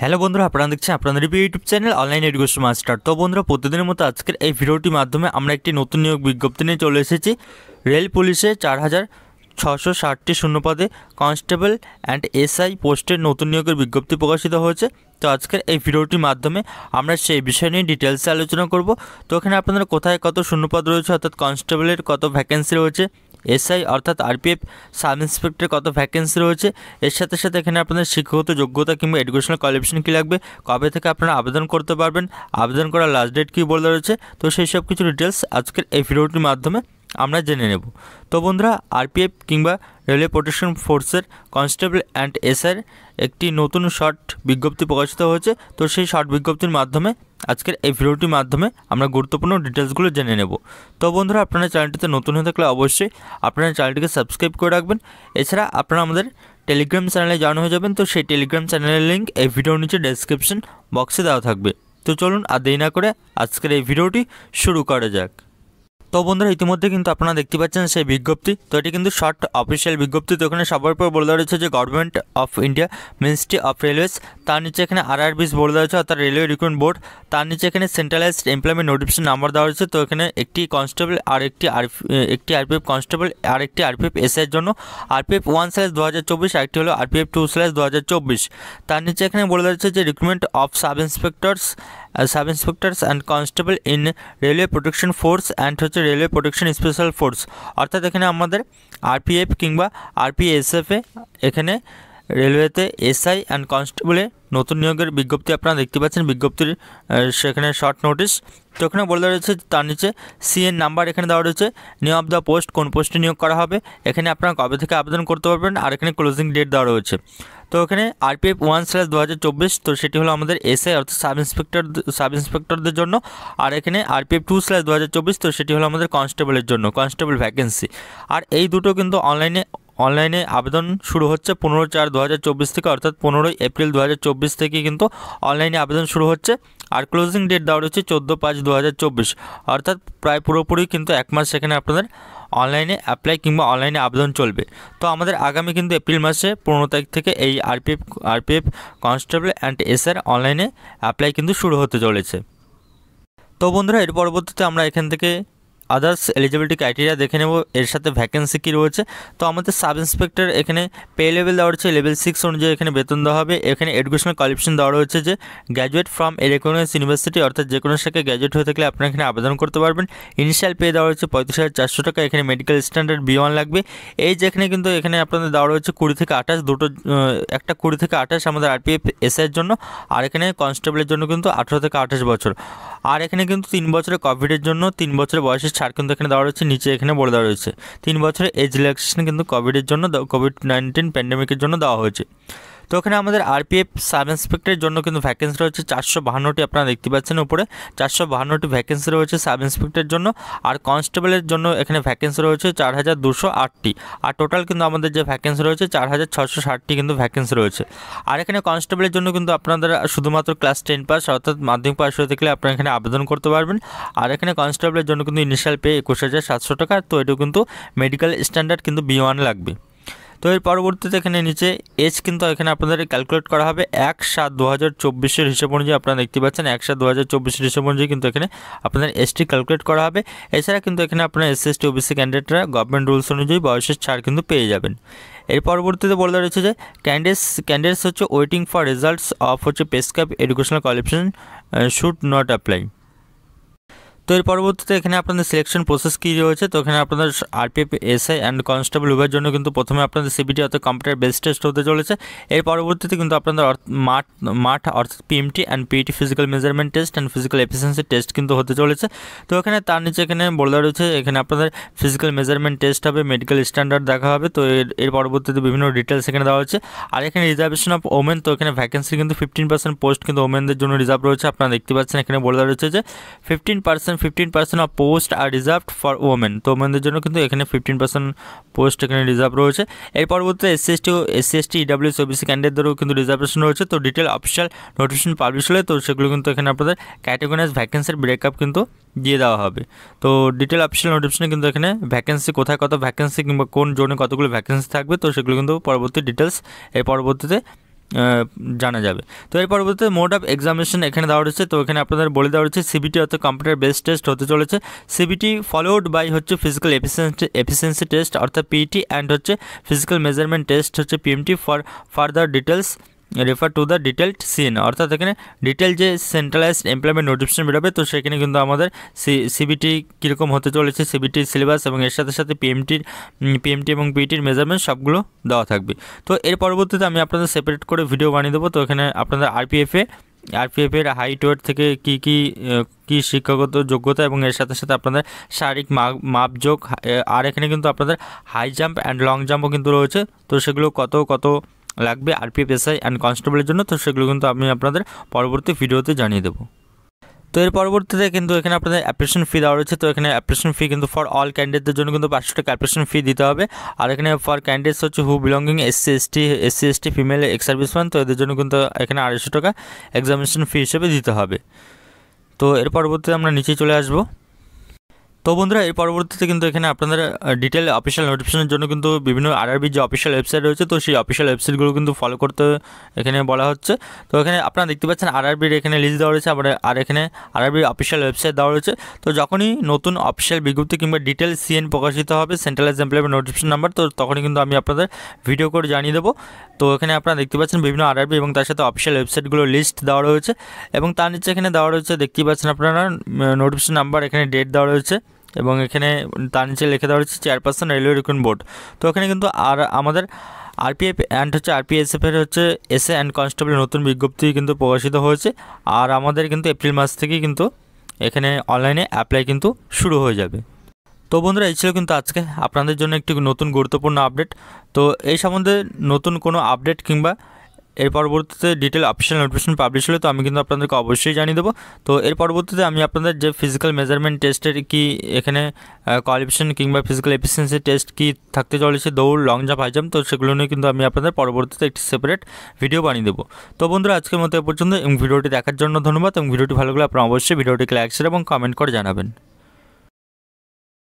Hello বন্ধুরা, আপনারা দেখছেন আপনাদের YouTube channel online education master. তো বন্ধুরা, প্রতিদিনের মতো আজকের এই ভিডিওটির মাধ্যমে আমরা একটি নতুন নিয়োগ বিজ্ঞপ্তি নিয়ে চলে এসেছি। রেল পুলিশে 4660টি শূন্যপদে কনস্টেবল অ্যান্ড এসআই পোস্টের নতুন নিয়োগের বিজ্ঞপ্তি প্রকাশিত হয়েছে। তো আজকের এই ভিডিওটির মাধ্যমে আমরা সেই বিষয় নিয়ে ডিটেলসে আলোচনা করব। তো এখানে আপনাদের কোথায় কত শূন্যপদ রয়েছে, অর্থাৎ কনস্টেবলের কত ভ্যাকেন্সি রয়েছে, এসআই অর্থাৎ আরপিএফ সাব ইন্সপেক্টরের কত ভ্যাকেন্সি রয়েছে, এর সাথে সাথে এখানে আপনাদের শিক্ষাগত যোগ্যতা কিংবা এডুকেশনাল কোয়ালিফিকেশন কী লাগবে, কবে থেকে আপনারা আবেদন করতে পারবেন, আবেদন করার লাস্ট ডেট কী বলে রয়েছে, তো সেই সব কিছু ডিটেলস আজকের এই ভিডিওটির মাধ্যমে আমরা জেনে নেব। তো বন্ধুরা, আরপিএফ কিংবা রেলওয়ে প্রোটেকশন ফোর্সের কনস্টেবল অ্যান্ড এসআইয়ের একটি নতুন শর্ট বিজ্ঞপ্তি প্রকাশিত হয়েছে। তো সেই শর্ট বিজ্ঞপ্তির মাধ্যমে আজকের এই ভিডিওটির মাধ্যমে আমরা গুরুত্বপূর্ণ ডিটেলসগুলো জেনে নেব। তো বন্ধুরা, আপনারা চ্যানেলটিতে নতুন হয়ে থাকলে অবশ্যই আপনারা চ্যানেলটিকে সাবস্ক্রাইব করে রাখবেন। এছাড়া আপনারা আমাদের টেলিগ্রাম চ্যানেলে জয়েন হয়ে যাবেন। তো সেই টেলিগ্রাম চ্যানেলের লিঙ্ক এই ভিডিওর নিচে ডেসক্রিপশন বক্সে দেওয়া থাকবে। তো চলুন আর দেরি না করে আজকের এই ভিডিওটি শুরু করা যাক। তো বন্ধুরা, ইতিমধ্যে কিন্তু আপনারা দেখতে পাচ্ছেন সেই বিজ্ঞপ্তি। তো এটি কিন্তু শর্ট অফিসিয়াল বিজ্ঞপ্তি। তো এখানে সবার পর বলে দেওয়া রয়েছে যে government of India ministry of railways, তার নিচে এখানে আরআরবিস বলে দেওয়া হয়েছে অর্থাৎ রেলওয়ে রিক্রুটমেন্ট বোর্ড, তার নিচে এখানে সেন্ট্রালাইজড এমপ্লয়মেন্ট নোটিফিকেশন নাম্বার দেওয়া হয়েছে। তো এখানে একটি কনস্টেবল আর একটি আরপিএফ কনস্টেবল আর একটি আরপিএফ এসআই এর জন্য RPF 1/2024 আরেকটি হলো RPF 2/2024। তার নিচে এখানে বলে দেওয়া হয়েছে যে recruitment of sub inspectors and constable in railway protection force and হচ্ছে রেলওয়ে প্রোটেকশন স্পেশাল ফোর্স, অর্থাৎ এখানে আমাদের আরপিএফ কিংবা RPSF এখানে রেলওয়েতে এসআই অ্যান্ড কনস্টেবলে নতুন নিয়োগের বিজ্ঞপ্তি আপনারা দেখতে পাচ্ছেন। বিজ্ঞপ্তির সেখানে শর্ট নোটিশ। তো এখানে বলে দেওয়া রয়েছে, তার নিচে CN নাম্বার এখানে দেওয়া রয়েছে, নেম অফ দ্য পোস্ট, কোন পোস্টে নিয়োগ করা হবে, এখানে আপনারা কবে থেকে আবেদন করতে পারবেন, আর এখানে ক্লোজিং ডেট দেওয়া রয়েছে। তো এখানে RPF 1/2024, তো সেটি হলো আমাদের এসআই অর্থাৎ সাব ইন্সপেক্টরদের জন্য, আর এখানে RPF 2/2024, তো সেটি হলো আমাদের কনস্টেবলের জন্য, কনস্টেবল ভ্যাকেন্সি। আর এই দুটো কিন্তু অনলাইনে আবেদন শুরু হচ্ছে 15/4/2024 থেকে, অর্থাৎ 15ই এপ্রিল 2024 থেকে কিন্তু অনলাইনে আবেদন শুরু হচ্ছে। আর ক্লোজিং ডেট দেওয়া রয়েছে 14/5/2024, অর্থাৎ প্রায় পুরোপুরি কিন্তু 1 মাস সেখানে আপনাদের অনলাইনে অ্যাপ্লাই কিংবা অনলাইনে আবেদন চলবে। তো আমাদের আগামী কিন্তু এপ্রিল মাসে 15 তারিখ থেকে এই আরপিএফ কনস্টেবল অ্যান্ড এসআই অনলাইনে অ্যাপ্লাই কিন্তু শুরু হতে চলেছে। তো বন্ধুরা, এর পরবর্তীতে আমরা এখান থেকে আদার্স এলিজিবিলিটি ক্রাইটেরিয়া দেখে নেব, এর সাথে ভ্যাকেন্সি কী রয়েছে। তো আমাদের সাব ইন্সপেক্টর এখানে পে লেভেল দেওয়া হচ্ছে লেভেল 6 অনুযায়ী এখানে বেতন দেওয়া হবে। এখানে এডুকেশনাল কোয়ালিফিকেশন দেওয়া রয়েছে যে graduate from a recognised university, অর্থাৎ যে কোনো শাখায় গ্র্যাজুয়েট হয়ে থাকলে আপনারা এখানে আবেদন করতে পারবেন। ইনিশিয়াল পে দেওয়া রয়েছে 35,400 টাকা। এখানে মেডিকেল স্ট্যান্ডার্ড B1 লাগবে। এই যে এখানে কিন্তু এখানে আপনাদের দেওয়া রয়েছে 20 থেকে 28, দুটো একটা 20 থেকে 28 আমাদের আরপিএফ এসআইয়ের জন্য, আর এখানে কনস্টেবলের জন্য কিন্তু 18 থেকে 28 বছর। আর এখানে কিন্তু 3 বছরে কোভিডের জন্য 3 বছরের বয়সের ছাড় কিন্তু এখানে দেওয়া রয়েছে। নিচে এখানে বলে দেওয়া রয়েছে 3 বছরে এজ রিল্যাক্সেশন কিন্তু কোভিডের জন্য, COVID-19 প্যান্ডেমিকের জন্য দেওয়া হয়েছে। তো এখানে আমাদের আরপিএফ সাব ইন্সপেক্টরের জন্য কিন্তু ভ্যাকেন্সি রয়েছে 452টি, আপনারা দেখতে পাচ্ছেন উপরে 452টি ভ্যাকেন্সি রয়েছে সাব ইন্সপেক্টরের জন্য। আর কনস্টেবলের জন্য এখানে ভ্যাকেন্সি রয়েছে 4208টি। আর টোটাল কিন্তু আমাদের যে ভ্যাকেন্সি রয়েছে 4660টি কিন্তু ভ্যাকেন্সি রয়েছে। আর এখানে কনস্টেবলের জন্য কিন্তু আপনাদের শুধুমাত্র ক্লাস 10 পাস অর্থাৎ মাধ্যমিক পাস হয়ে থাকলে আপনারা এখানে আবেদন করতে পারবেন। আর এখানে কনস্টেবলের জন্য কিন্তু ইনিশিয়াল পে 21,700 টাকা। তো এটাও কিন্তু মেডিকেল স্ট্যান্ডার্ড কিন্তু B1 লাগবে। তো এর পরবর্তীতে এখানে নিচে এজ কিন্তু এখানে আপনাদের ক্যালকুলেট করা হবে 1/7/2024 হিসাব অনুযায়ী, আপনারা দেখতে পাচ্ছেন 1/7/2024 হিসাব অনুযায়ী কিন্তু এখানে আপনাদের ST ক্যালকুলেট করা হবে। এছাড়া কিন্তু এখানে আপনার SC, OBC ক্যান্ডিডেটরা গভর্নমেন্ট রুলস অনুযায়ী বয়সের ছাড় কিন্তু পেয়ে যাবেন। এর পরবর্তীতে বলে দেওয়া রয়েছে যে ক্যান্ডিডেটস হচ্ছে ওয়েটিং ফর রেজাল্টস অফ হচ্ছে পেস্কাপ educational qualification should not apply. তো এর পরবর্তীতে এখানে আপনাদের সিলেকশন প্রসেস কী রয়েছে। তো এখানে আপনাদের আরপিএফ এসআই অ্যান্ড কনস্টেবল উভয়ের জন্য কিন্তু প্রথমে আপনাদের CBT অর্থাৎ কম্পিউটার বেস টেস্ট হতে চলেছে। এর পরবর্তীতে কিন্তু আপনাদের মাঠ অর্থাৎ PMT and PET physical measurement test and physical efficiency test কিন্তু হতে চলেছে। তো এখানে তার নিচে এখানে বলে দেওয়া রয়েছে এখানে আপনাদের ফিজিক্যাল মেজারমেন্ট টেস্ট হবে, মেডিকেল স্ট্যান্ডার্ড দেখা হবে। তো এর পরবর্তীতে বিভিন্ন ডিটেলস এখানে দেওয়া হচ্ছে। আর এখানে রিজার্ভেশন অফ ওমেন, তো এখানে ভ্যাকেন্সি কিন্তু 15% পোস্ট কিন্তু ওমেনদের জন্য রিজার্ভ রয়েছে। আপনারা দেখতে পাচ্ছেন এখানে বলে দেওয়া রয়েছে যে 15% of post are reserved for women. তো ওমেনদের জন্য কিন্তু এখানে 15% পোস্ট এখানে রিজার্ভ রয়েছে। এর পরবর্তীতে SC, ST, EWS, OBC ক্যান্ডিডেটদেরও কিন্তু রিজার্ভেশন রয়েছে। তো ডিটেল অফিসিয়াল নোটিফিকেশন পাবলিশ হলে তো সেগুলো কিন্তু এখানে আপনাদের ক্যাটাগরিজ ভ্যাকেন্সির ব্রেকআপ কিন্তু দিয়ে দেওয়া হবে। তো ডিটেল অফিসিয়াল নোটিফিকেশনে কিন্তু এখানে ভ্যাকেন্সি কোথায় কত ভ্যাকেন্সি কিংবা কোন জোনে কতগুলো ভ্যাকেন্সি থাকবে, তো সেগুলো কিন্তু পরবর্তী ডিটেলস এর পরবর্তীতে জানা যাবে। তো এর পরবর্তীতে মোড অফ এক্সামিনেশন এখানে দেওয়া রয়েছে। তো এখানে আপনাদের বলে দেওয়া রয়েছে সিবিটি অর্থাৎ কম্পিউটার বেসড টেস্ট হতে চলেছে। সিবিটি ফলোড বাই হচ্ছে ফিজিক্যাল এফিসিয়েন্সি টেস্ট অর্থাৎ পিইটি অ্যান্ড হচ্ছে ফিজিক্যাল মেজারমেন্ট টেস্ট হচ্ছে PMT. For further details refer to the detailed scene, অর্থাৎ এখানে ডিটেল যে সেন্ট্রালাইজড এমপ্লয়মেন্ট নোটিফিকেশন বেরোবে, তো সেখানে কিন্তু আমাদের সিবিটি কীরকম হতে চলেছে, সিবিটির সিলেবাস এবং এর সাথে সাথে পিএমটি এবং পিইটির মেজারমেন্ট সবগুলো দেওয়া থাকবে। তো এর পরবর্তীতে আমি আপনাদের সেপারেট করে ভিডিও বানিয়ে দেবো। তো এখানে আপনাদের আরপিএফের হাইট ওয়েট থেকে কী কী কী শিক্ষাগত যোগ্যতা এবং এর সাথে সাথে আপনাদের শারীরিক মাপযোগ, আর এখানে কিন্তু আপনাদের হাই জাম্প অ্যান্ড লং জাম্পও কিন্তু রয়েছে। তো সেগুলো কত কত লাগবে আরপিএফ এসআই অ্যান্ড কনস্টেবলের জন্য, তো সেগুলো কিন্তু আমি আপনাদের পরবর্তী ভিডিওতে জানিয়ে দেবো। তো এর পরবর্তীতে কিন্তু এখানে আপনাদের অ্যাপ্লিকেশন ফি দেওয়া রয়েছে। তো এখানে অ্যাপ্লিকেশন ফি কিন্তু ফর অল ক্যান্ডিডেটদের জন্য কিন্তু 500 টাকা অ্যাপ্লিকেশন ফি দিতে হবে। আর এখানে ফর ক্যান্ডিডেটস হচ্ছে who belonging SC ST female ex serviceman, তো এদের জন্য কিন্তু এখানে 250 টাকা এক্সামিনেশন ফি হিসেবে দিতে হবে। তো এর পরবর্তীতে আমরা নিচে চলে আসবো। তো বন্ধুরা এর পরবর্তীতে কিন্তু এখানে আপনাদের ডিটেল অফিসিয়াল নোটিফিকেশনের জন্য কিন্তু বিভিন্ন আরআরবি যে অফিসিয়াল ওয়েবসাইট রয়েছে, তো সেই অফিসিয়াল ওয়েবসাইটগুলো কিন্তু ফলো করতে এখানে বলা হচ্ছে। তো এখানে আপনারা দেখতে পাচ্ছেন আরআরবির এখানে লিস্ট দেওয়া রয়েছে, আর এখানে আরআরবির অফিসিয়াল ওয়েবসাইট দেওয়া রয়েছে। তো যখনই নতুন অফিসিয়াল বিজ্ঞপ্তি কিংবা ডিটেল সিএন প্রকাশিত হবে, সেন্ট্রালাইজ এমপ্লয়মেন্ট নোটিফিকেশন নাম্বার, তো তখনই কিন্তু আমি আপনাদের ভিডিও করে জানিয়ে দেবো। তো এখানে আপনারা দেখতে পাচ্ছেন বিভিন্ন আরআরবি এবং তার সাথে অফিসিয়াল ওয়েবসাইটগুলোর লিস্ট দেওয়া রয়েছে, এবং তার নিচে এখানে দেওয়া রয়েছে দেখতেই পাচ্ছেন আপনারা নোটিফিকেশন নাম্বার, এখানে ডেট দেওয়া রয়েছে, এবং এখানে তার নিচে লিখে দেওয়া হচ্ছে চেয়ারপারসন রেলওয়ে রিক্রুটমেন্ট বোর্ড। তো এখানে কিন্তু আর আমাদের আরপিএফ অ্যান্ড হচ্ছে আরপিএসএফের হচ্ছে এসএ অ্যান্ড কনস্টেবলের নতুন বিজ্ঞপ্তি কিন্তু প্রকাশিত হয়েছে। আর আমাদের কিন্তু এপ্রিল মাস থেকে কিন্তু এখানে অনলাইনে অ্যাপ্লাই কিন্তু শুরু হয়ে যাবে। তো বন্ধুরা এই ছিল কিন্তু আজকে আপনাদের জন্য একটি নতুন গুরুত্বপূর্ণ আপডেট। তো এই সম্বন্ধে নতুন কোনো আপডেট কিংবা এর পরবর্তীতে ডিটেল অফিসিয়াল নোটিফিকেশন পাবলিশ হলে তো আমি কিন্তু আপনাদেরকে অবশ্যই জানিয়ে দেবো। তো এর পরবর্তীতে আমি আপনাদের যে ফিজিক্যাল মেজারমেন্ট টেস্টের কি এখানে কোয়ালিফিকেশন কিংবা ফিজিক্যাল এফিসিয়েন্সি টেস্ট কি থাকতে চলেছে, দৌড়, লং জাম্প, হাই জাম্প, তো সেগুলো নিয়ে কিন্তু আমি আপনাদের পরবর্তীতে একটি সেপারেট ভিডিও বানিয়ে দেবো। তো বন্ধুরা আজকের মতো এ পর্যন্ত, এবং ভিডিওটি দেখার জন্য ধন্যবাদ। এবং ভিডিওটি ভালো লাগলে আপনারা অবশ্যই ভিডিওটিকে লাইক, শেয়ার এবং কমেন্ট করে জানাবেন।